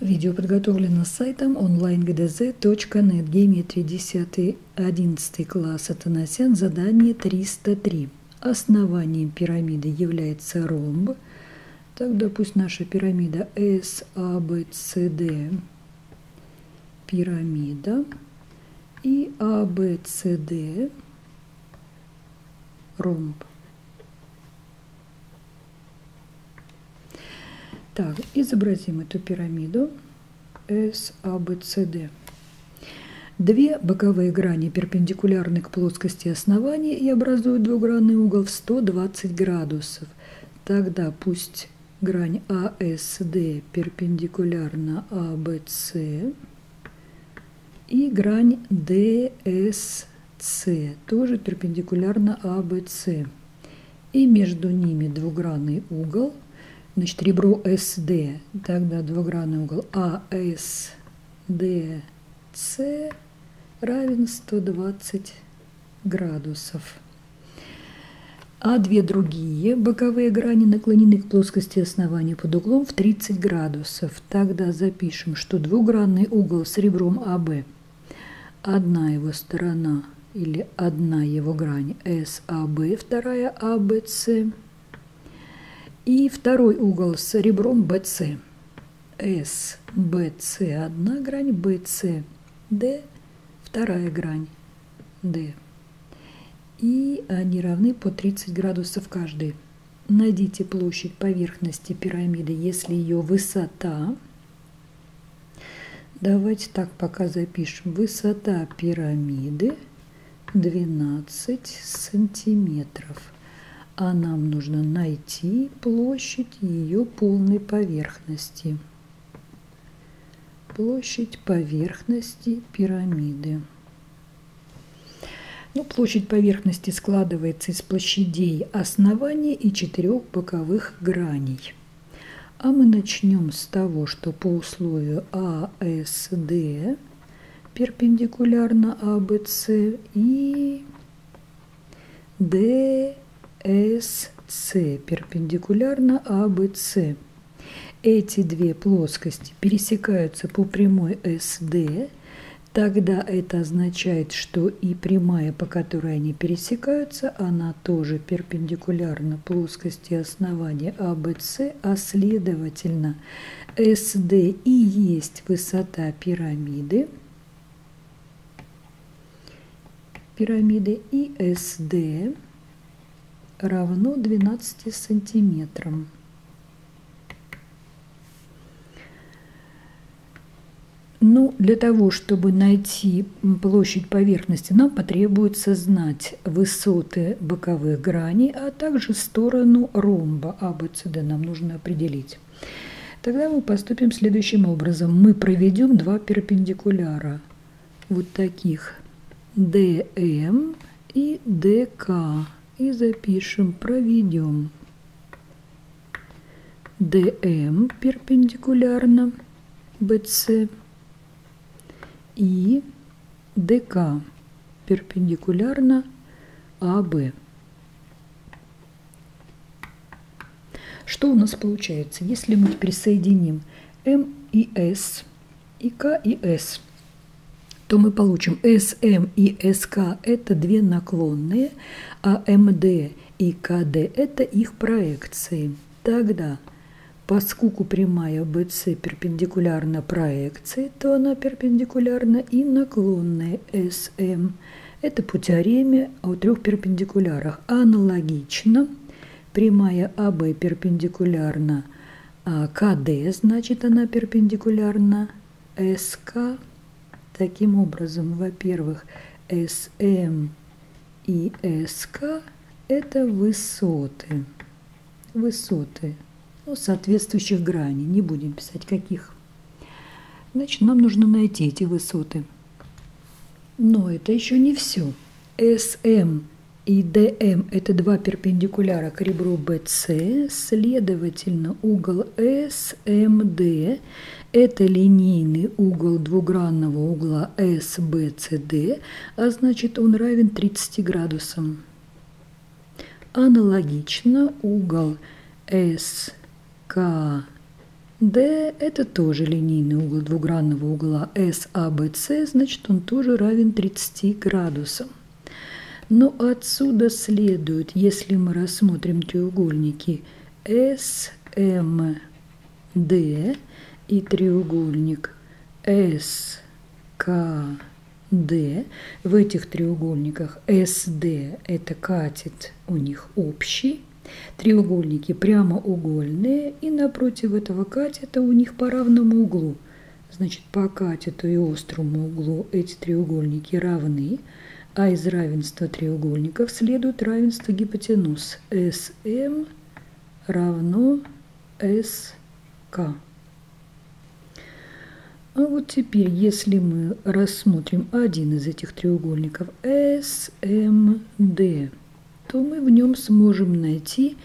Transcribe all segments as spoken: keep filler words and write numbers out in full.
Видео подготовлено сайтом онлайн гдз точка нет, геометрия десятый-одиннадцатый класс, Атанасян, задание триста три. Основанием пирамиды является ромб. Тогда пусть наша пирамида эс а бэ цэ дэ, пирамида, и а бэ цэ дэ, ромб. Так, изобразим эту пирамиду эс а бэ цэ дэ. Две боковые грани перпендикулярны к плоскости основания и образуют двугранный угол в сто двадцать градусов. Тогда пусть грань а эс дэ перпендикулярна а бэ цэ и грань дэ эс цэ тоже перпендикулярна а бэ цэ. И между ними двугранный угол. Значит, ребро эс дэ, тогда двугранный угол а эс дэ цэ равен сто двадцать градусов. А две другие боковые грани наклонены к плоскости основания под углом в тридцать градусов. Тогда запишем, что двугранный угол с ребром а бэ, одна его сторона или одна его грань эс а бэ, вторая а бэ цэ. И второй угол с ребром бэ цэ. эс бэ цэ одна грань, бэ цэ дэ вторая грань, Д. И они равны по тридцать градусов каждый. Найдите площадь поверхности пирамиды, если ее высота. Давайте так пока запишем. Высота пирамиды двенадцать сантиметров. А нам нужно найти площадь ее полной поверхности. Площадь поверхности пирамиды. Ну, площадь поверхности складывается из площадей основания и четырех боковых граней. А мы начнем с того, что по условию а эс дэ перпендикулярно а бэ цэ и дэ эс цэ перпендикулярно а бэ цэ. Эти две плоскости пересекаются по прямой эс дэ, тогда это означает, что и прямая, по которой они пересекаются, она тоже перпендикулярна плоскости основания а бэ цэ, а следовательно, эс дэ и есть высота пирамиды, пирамиды и эс дэ равно двенадцати сантиметрам. Ну, для того, чтобы найти площадь поверхности, нам потребуется знать высоты боковых граней, а также сторону ромба а бэ цэ дэ нам нужно определить. Тогда мы поступим следующим образом. Мы проведем два перпендикуляра, вот таких, дэ эм и дэ ка. И запишем, проведем дэ эм перпендикулярно бэ цэ и дэ ка перпендикулярно а бэ. Что у нас получается, если мы теперь соединим М и С, и К и С, то мы получим эс эм и эс ка – это две наклонные, а эм дэ и ка дэ – это их проекции. Тогда, поскольку прямая бэ цэ перпендикулярна проекции, то она перпендикулярна и наклонной эс эм. Это по теореме о трех перпендикулярах. Аналогично, прямая а бэ перпендикулярна ка дэ, значит, она перпендикулярна эс ка. Таким образом, во-первых, эс эм и эс ка – это высоты, высоты ну, соответствующих граней, не будем писать каких. Значит, нам нужно найти эти высоты. Но это еще не все. эс эм и дэ эм – это два перпендикуляра к ребру бэ цэ, следовательно, угол эс эм дэ – это линейный угол двугранного угла эс бэ цэ дэ, а значит, он равен тридцати градусам. Аналогично, угол СКД D – это тоже линейный угол двугранного угла эс а бэ цэ, значит, он тоже равен тридцати градусам. Но отсюда следует, если мы рассмотрим треугольники эс эм дэ и треугольник эс ка дэ, в этих треугольниках эс дэ – это катет у них общий, треугольники прямоугольные, и напротив этого катета у них по равному углу. Значит, по катету и острому углу эти треугольники равны, а из равенства треугольников следует равенство гипотенуз. эс эм равно эс ка. А вот теперь, если мы рассмотрим один из этих треугольников эс эм дэ, то мы в нем сможем найти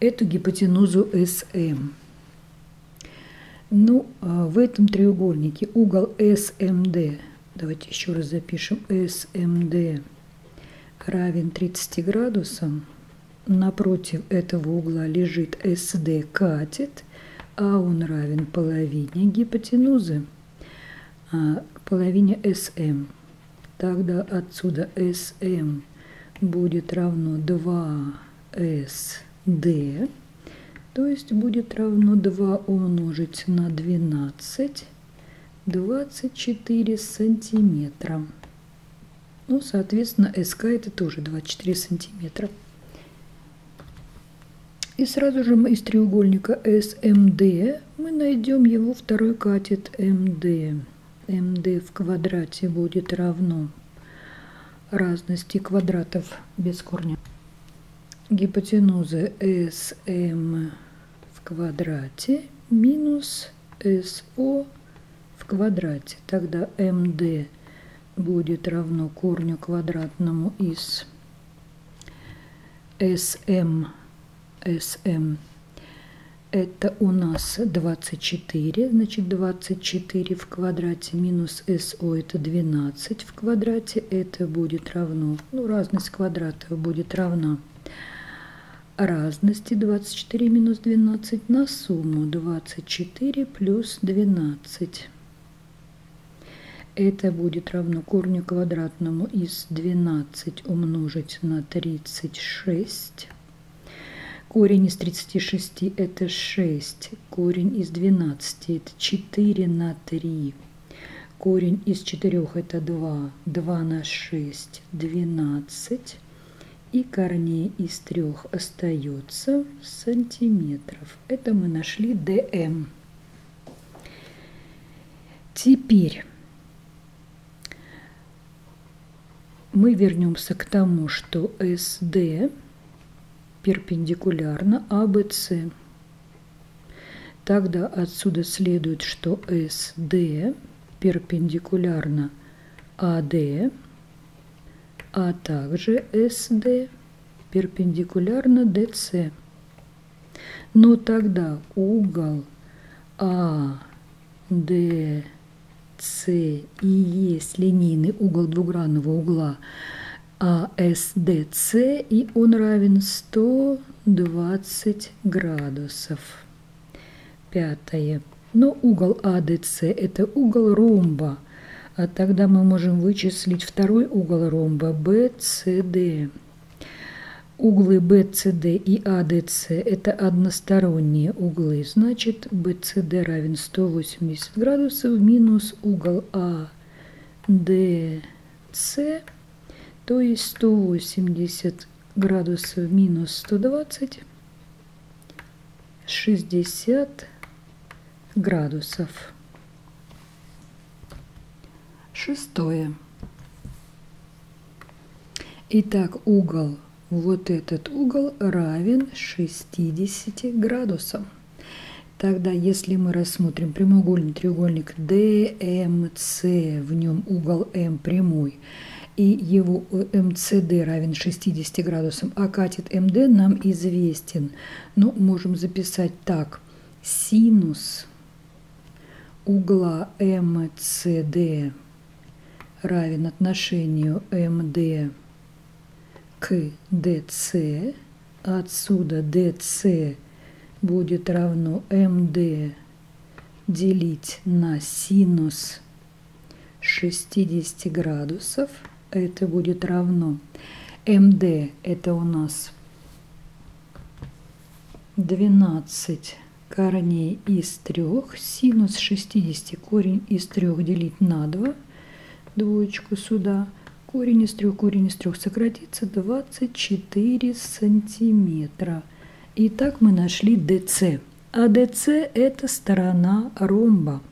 эту гипотенузу эс эм. Ну, а в этом треугольнике угол эс эм дэ, давайте еще раз запишем, эс эм дэ равен тридцати градусам. Напротив этого угла лежит эс дэ катет, а он равен половине гипотенузы, половине эс эм. Тогда отсюда эс эм будет равно два эс дэ, то есть будет равно два умножить на двенадцать, двадцать четыре сантиметра. Ну, соответственно, СК это тоже двадцать четыре сантиметра. И сразу же мы из треугольника эс эм дэ мы найдем его второй катет эм дэ. эм дэ в квадрате будет равно разности квадратов без корня гипотенузы эс эм в квадрате минус эс о в квадрате. Тогда эм дэ будет равно корню квадратному из эс эм. эс эм это у нас двадцать четыре, значит двадцать четыре в квадрате минус эс о это двенадцать в квадрате, это будет равно, ну разность квадратов будет равна разности двадцать четыре минус двенадцать на сумму двадцать четыре плюс двенадцать. Это будет равно корню квадратному из двенадцать умножить на тридцать шесть. Корень из тридцати шести – это шесть, корень из двенадцати – это четыре на три, корень из четырёх – это два, два на шесть – двенадцать, и корней из трёх остается сантиметров. Это мы нашли дэ эм. Теперь мы вернемся к тому, что эс дэ перпендикулярно а бэ цэ. Тогда отсюда следует, что эс дэ перпендикулярно а дэ, а также эс дэ перпендикулярно дэ цэ. Но тогда угол а дэ цэ и есть линейный угол двугранного угла а эс дэ цэ, и он равен сто двадцать градусов. Пятое. Но угол а дэ цэ это угол ромба, а тогда мы можем вычислить второй угол ромба бэ цэ дэ. Углы бэ цэ дэ и а дэ цэ это односторонние углы, значит бэ цэ дэ равен сто восемьдесят градусов минус угол а дэ цэ, то есть сто восемьдесят градусов минус сто двадцать, шестьдесят градусов. Шестое. Итак, угол, вот этот угол равен шестидесяти градусам. Тогда, если мы рассмотрим прямоугольный треугольник дэ эм цэ, в нем угол М прямой, и его эм цэ дэ равен шестидесяти градусам, а катет эм дэ нам известен. Но можем записать так. Синус угла эм цэ дэ равен отношению эм дэ к дэ цэ. Отсюда дэ цэ будет равно эм дэ делить на синус шестидесяти градусов. Это будет равно МД, это у нас двенадцать корней из трёх, синус шестидесяти, корень из трёх делить на два, двоечку сюда, корень из трёх, корень из трёх сократится, двадцать четыре сантиметра. Итак, мы нашли ДЦ. А ДЦ это сторона ромба.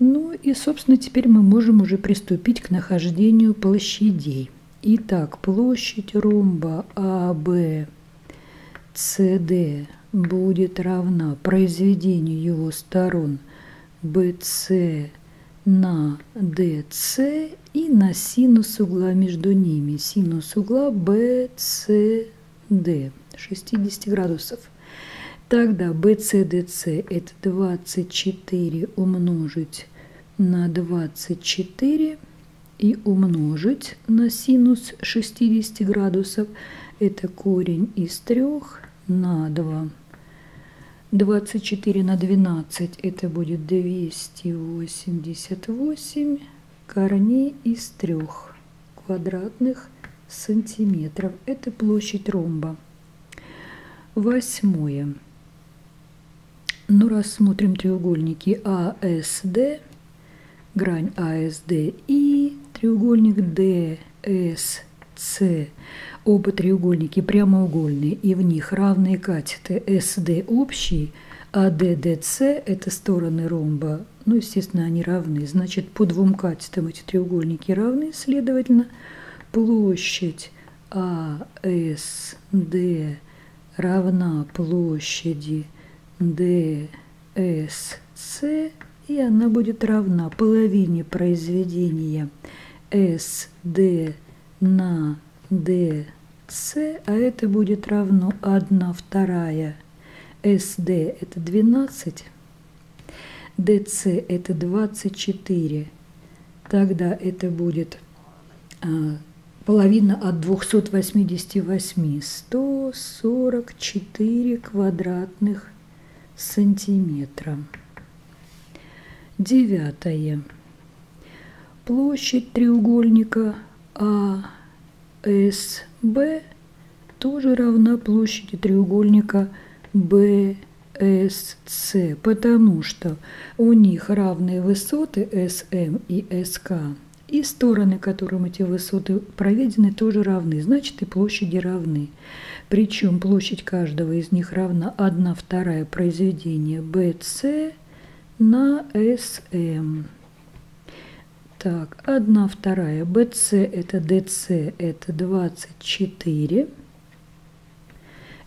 Ну и, собственно, теперь мы можем уже приступить к нахождению площадей. Итак, площадь ромба АБЦД будет равна произведению его сторон БЦ на ДЦ и на синус угла между ними. Синус угла БЦД шестьдесят градусов. Тогда БЦДЦ это двадцать четыре умножить на двадцать четыре и умножить на синус шестидесяти градусов. Это корень из трёх на два. двадцать четыре на двенадцать это будет двести восемьдесят восемь корней из трёх квадратных сантиметров. Это площадь ромба. Восьмое. Ну, рассмотрим треугольники АСД, грань АСД и треугольник ДСЦ. Оба треугольники прямоугольные, и в них равные катеты. СД общий, а ДДЦ это стороны ромба. Ну, естественно, они равны. Значит, по двум катетам эти треугольники равны. Следовательно, площадь АСД равна площади ДСЦ, и она будет равна половине произведения СД на ДЦ, а это будет равно одна вторая. СД это двенадцать, ДЦ это двадцать четыре, тогда это будет половина от двухсот восьмидесяти восьми, сто сорок четыре квадратных сантиметра. Девятое. Площадь треугольника АСБ тоже равна площади треугольника БСЦ, потому что у них равные высоты СМ и СК. И стороны, которым эти высоты проведены, тоже равны. Значит, и площади равны. Причем площадь каждого из них равна одна вторая произведения БЦ на СМ. Так, одна вторая БЦ это ДЦ, это двадцать четыре.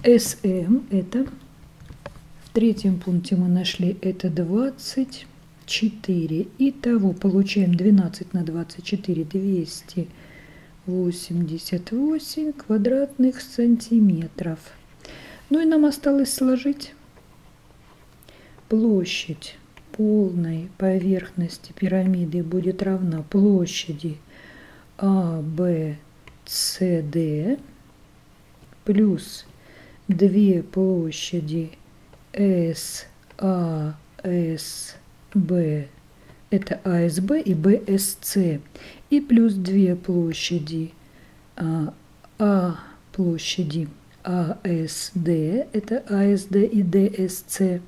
СМ это, в третьем пункте мы нашли, это двадцать. четыре. Итого получаем двенадцать на двадцать четыре, двести восемьдесят восемь квадратных сантиметров. Ну и нам осталось сложить площадь полной поверхности пирамиды будет равна площади АБЦД плюс две площади САС. Б это АСБ и БСЦ, и плюс две площади а, а площади АСД, это АСД и ДСЦ,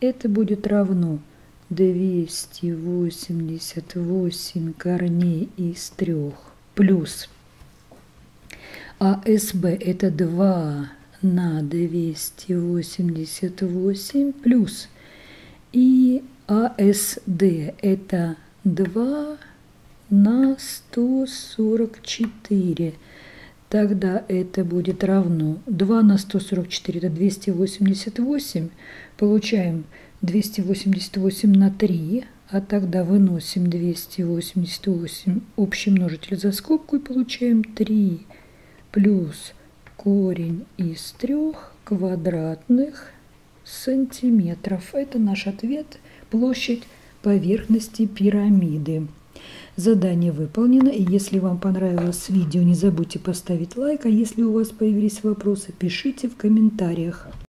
это будет равно двести восемьдесят восемь корней из трёх плюс АСБ это два на двести восемьдесят восемь плюс и АСД это два на сто сорок четыре, тогда это будет равно два на сто сорок четыре, это двести восемьдесят восемь, получаем двести восемьдесят восемь на три, а тогда выносим двести восемьдесят восемь общий множитель за скобку и получаем три плюс корень из трёх квадратных сантиметров. Это наш ответ. Площадь поверхности пирамиды. Задание выполнено. И если вам понравилось видео, не забудьте поставить лайк. А если у вас появились вопросы, пишите в комментариях.